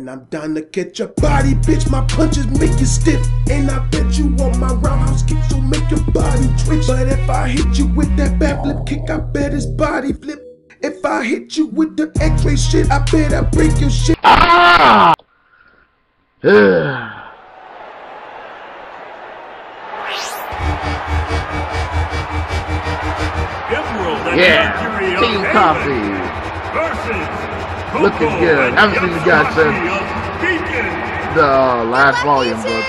And I'm down to catch a body, bitch. My punches make you stiff. And I bet you on my roundhouse kicks will make your body twitch. But if I hit you with that backflip kick, I bet his body flip. If I hit you with the x-ray shit, I bet I break your shit. Ah! Yeah, Team Coffee. Looking good. I haven't seen the guy since the last volume, but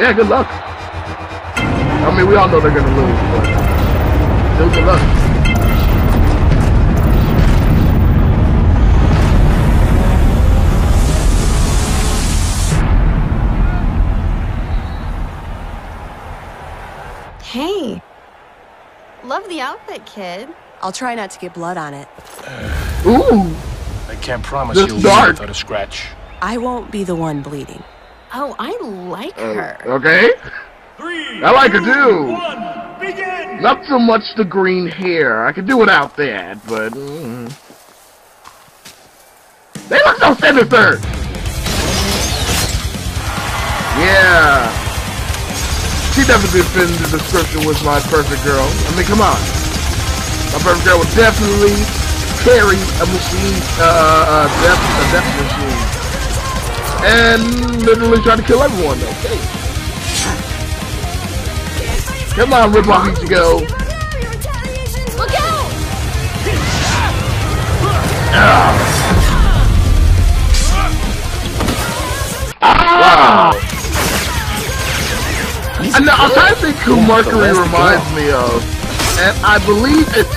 yeah, good luck. I mean, we all know they're gonna lose, but still good luck. Hey. Love the outfit, kid. I'll try not to get blood on it. Ooh! I can't promise you'll leave without a scratch. I won't be the one bleeding. Oh, I like her. Okay. Three, I like her too. One, begin. Not so much the green hair. I could do without that, but they look so sinister. Yeah. She definitely fit in the description was my perfect girl. I mean, come on. My perfect girl would definitely carry a machine, a death machine. And literally try to kill everyone, okay. Come on, Rip Off to go. Look out! Wow. I'm trying to think who Mercury reminds me of, and I believe it's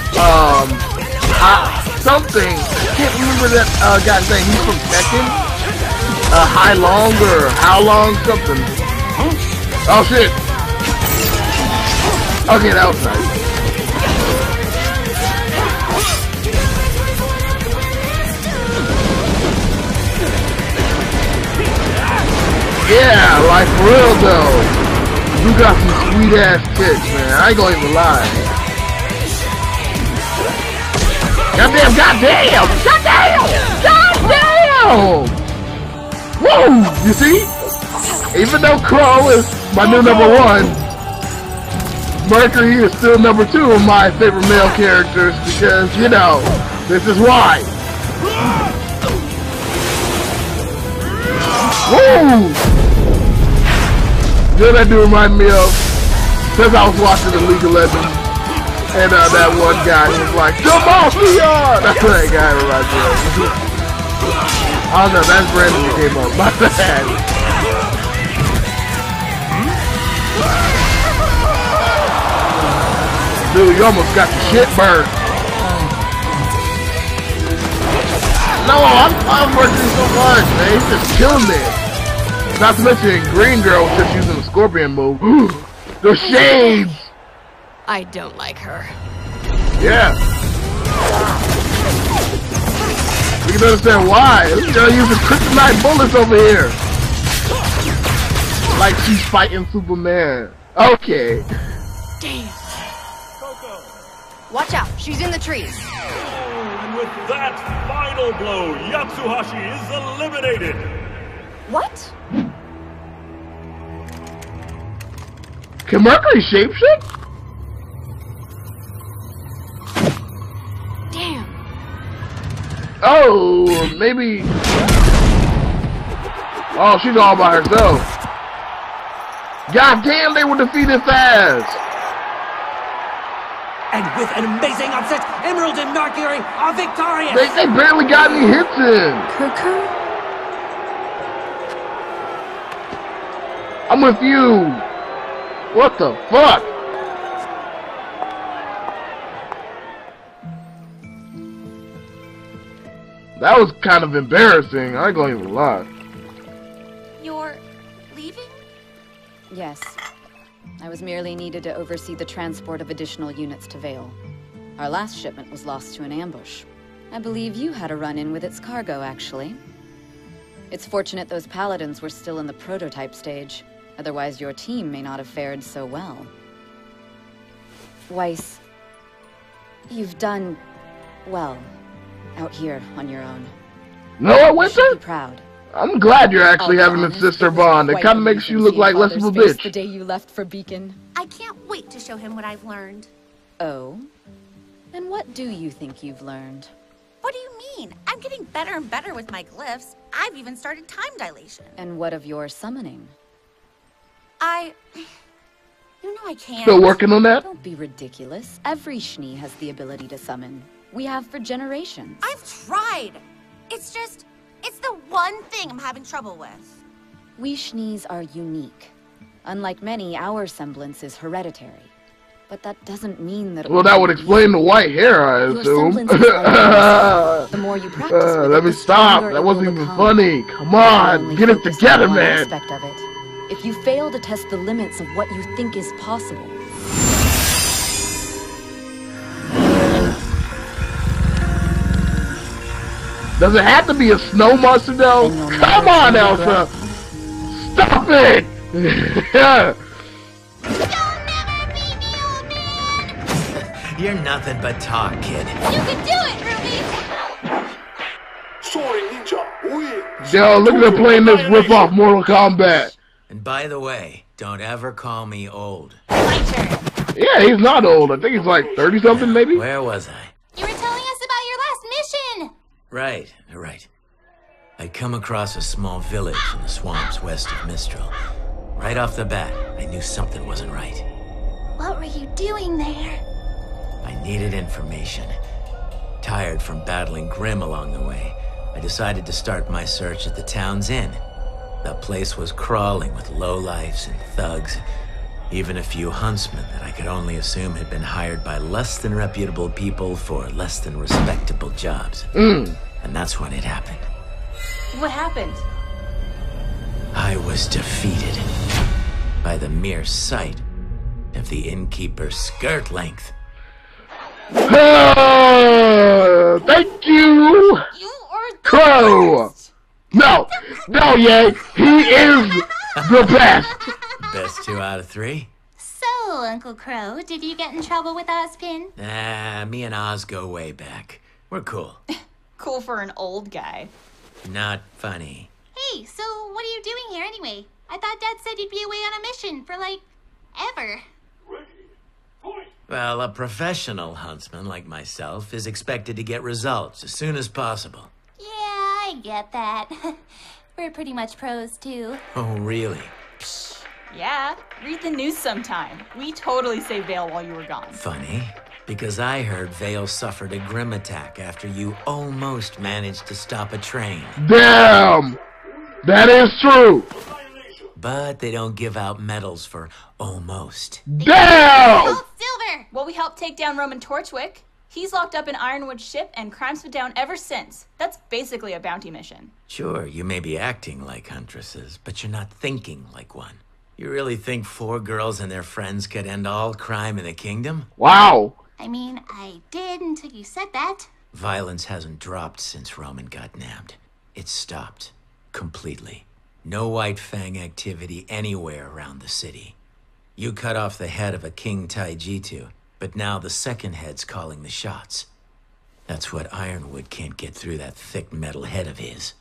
something. I can't remember that guy's name. He's from Tekken. How long something. Oh shit. Okay, that was nice. Yeah, like for real though. You got some sweet ass tits, man. I ain't gonna even lie. Goddamn, goddamn! Goddamn! Goddamn! Woo! You see? Even though Krull is my new #1, Mercury is still #2 of my favorite male characters because, you know, this is why. Woo! Then that do remind me of, since I was watching the League of Legends, and that one guy was like, "Jump off, Leon!" That's what that guy reminds me of. Oh no, that's Brandon who came up. My bad. Dude, you almost got your shit burned. No, I'm working so hard, man. He's just killing me. Not to mention, Green Girl was just using the Scorpion move. The shades! I don't like her. Yeah. You can understand why. This girl using kryptonite bullets over here. Like she's fighting Superman. Okay. Damn. Watch out, she's in the trees. And with that final blow, Yatsuhashi is eliminated. What? Can Mercury shapeshift? Damn. Oh, maybe. Oh, she's all by herself. God damn, they were defeated fast. And with an amazing upset, Emerald and Mercury are victorious. They barely got any hits in. Cuckoo? I'm with you! What the fuck? That was kind of embarrassing, I ain't gonna even lie. You're leaving? Yes. I was merely needed to oversee the transport of additional units to Vale. Our last shipment was lost to an ambush. I believe you had a run-in with its cargo, actually. It's fortunate those paladins were still in the prototype stage. Otherwise, your team may not have fared so well. Weiss, you've done well out here on your own. No, Winter? Be proud. I'm glad you're actually having a sister bond. It kind of makes you look like less of a bitch. The day you left for Beacon. I can't wait to show him what I've learned. Oh? And what do you think you've learned? What do you mean? I'm getting better and better with my glyphs. I've even started time dilation. And what of your summoning? You know I can't. Still working on that? Don't be ridiculous. Every Schnee has the ability to summon. We have for generations. I've tried. It's just... it's the one thing I'm having trouble with. We Schnees are unique. Unlike many, our semblance is hereditary. But that doesn't mean that... Well, that would explain the white hair, I assume. The more you practice let me stop. That wasn't even funny. Come on. Get it together, man. Aspect of it. If you fail to test the limits of what you think is possible... Does it have to be a snow monster though? Come on, Elsa! Stop it! You'll never beat me, old man! You're nothing but talk, kid. You can do it, Ruby! Sorry, Ninja. Yo, look at them playing this rip-off Mortal Kombat. And by the way, don't ever call me old. My turn. Yeah, he's not old. I think he's like 30-something, maybe? Where was I? You were telling us about your last mission! Right. I'd come across a small village in the swamps west of Mistral. Right off the bat, I knew something wasn't right. What were you doing there? I needed information. Tired from battling Grimm along the way, I decided to start my search at the town's inn. The place was crawling with lowlifes and thugs, even a few huntsmen that I could only assume had been hired by less than reputable people for less than respectable jobs. And that's when it happened. What happened? I was defeated by the mere sight of the innkeeper's skirt length. Thank you! You are Krull! No, Yang! He is the best! Best 2 out of 3. So, Uncle Crow, did you get in trouble with Ozpin? Nah, me and Oz go way back. We're cool. Cool for an old guy. Not funny. Hey, so what are you doing here anyway? I thought Dad said you'd be away on a mission for, like, ever. Well, a professional huntsman like myself is expected to get results as soon as possible. Yeah, I get that. We're pretty much pros, too. Oh, really? Psh. Yeah, read the news sometime. We totally saved Vale while you were gone. Funny, because I heard Vale suffered a Grimm attack after you almost managed to stop a train. Damn! That is true! But they don't give out medals for almost. Damn! Oh, silver! Well, we helped take down Roman Torchwick. He's locked up in Ironwood's ship, and crime's been down ever since. That's basically a bounty mission. Sure, you may be acting like huntresses, but you're not thinking like one. You really think 4 girls and their friends could end all crime in the kingdom? Wow! I mean, I did until you said that. Violence hasn't dropped since Roman got nabbed. It's stopped. Completely. No White Fang activity anywhere around the city. You cut off the head of a King Taijitu, but now the second head's calling the shots. That's what Ironwood can't get through that thick metal head of his.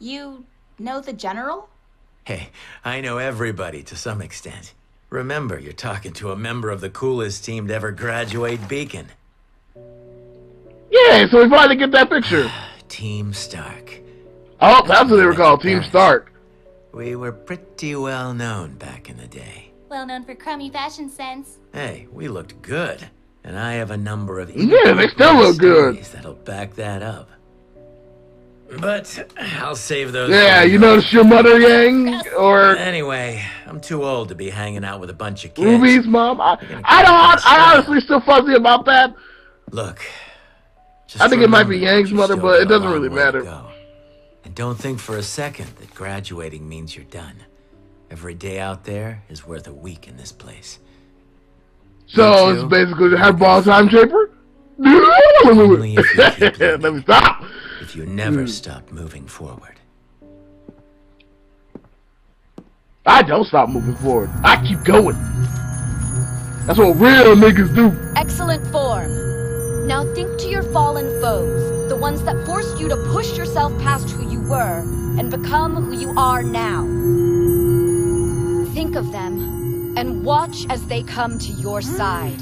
You know the general? Hey, I know everybody to some extent. Remember, you're talking to a member of the coolest team to ever graduate Beacon. Yeah, so we finally get that picture. Team Stark. Oh, that's what they were called, Team Stark. We were pretty well known back in the day. Well known for crummy fashion sense. Hey, we looked good. And I have a number of... Yeah, they still look good. ...that'll back that up. But I'll save those. Yeah, you notice your mother, Yang? Or anyway, I'm too old to be hanging out with a bunch of kids. Ruby's mom? I honestly still fuzzy about that. Look, I think it might be Yang's mother, but it doesn't really matter. And don't think for a second that graduating means you're done. Every day out there is worth a week in this place. So it's basically her ball time chamber? Let me stop. If you never stop moving forward. I don't stop moving forward. I keep going. That's what real niggas do. Excellent form. Now think to your fallen foes, the ones that forced you to push yourself past who you were, and become who you are now. Think of them, and watch as they come to your side.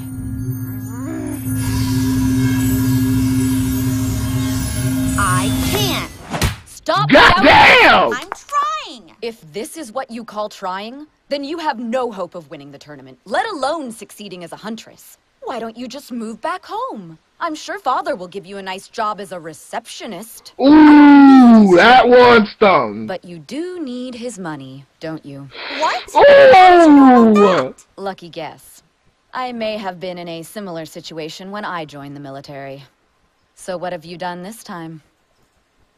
I can't! Stop! Goddamn! I'm trying! If this is what you call trying, then you have no hope of winning the tournament, let alone succeeding as a huntress. Why don't you just move back home? I'm sure Father will give you a nice job as a receptionist. Ooh, that one stung. But you do need his money, don't you? What? Ooh! Lucky guess. I may have been in a similar situation when I joined the military. So what have you done this time?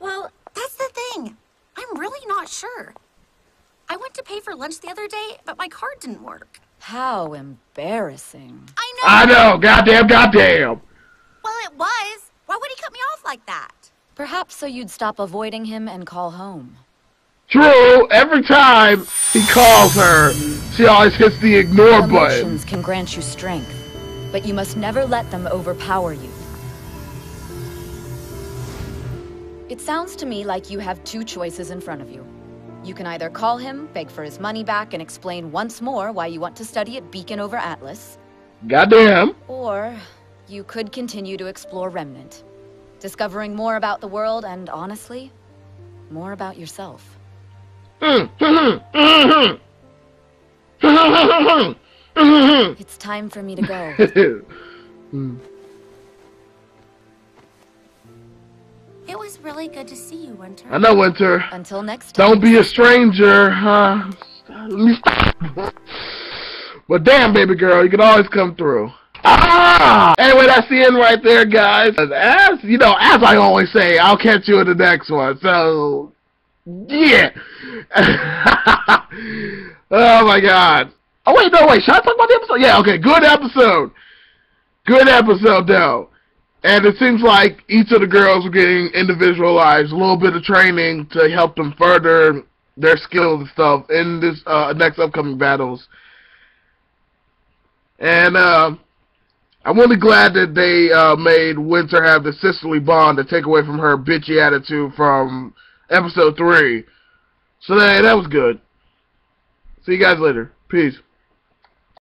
Well, that's the thing. I'm really not sure. I went to pay for lunch the other day, but my card didn't work. How embarrassing. I know! I know! Goddamn, goddamn! Well, it was. Why would he cut me off like that? Perhaps so you'd stop avoiding him and call home. True. Every time he calls her, she always hits the ignore button. Emotions can grant you strength, but you must never let them overpower you. It sounds to me like you have two choices in front of you. You can either call him, beg for his money back, and explain once more why you want to study at Beacon over Atlas. Goddamn. Or you could continue to explore Remnant, discovering more about the world and, honestly, more about yourself. It's time for me to go. It was really good to see you, Winter. I know, Winter. Until next time. Don't be a stranger, huh? But damn, baby girl, you can always come through. Ah! Anyway, that's the end right there, guys. As you know, as I always say, I'll catch you in the next one. So, yeah. Oh my God. Oh wait, no wait. Should I talk about the episode? Yeah. Okay. Good episode. Good episode, though. And it seems like each of the girls were getting individualized, a little bit of training to help them further their skills and stuff in this next upcoming battles. And I'm really glad that they made Winter have the sisterly bond to take away from her bitchy attitude from episode 3. So that was good. See you guys later. Peace.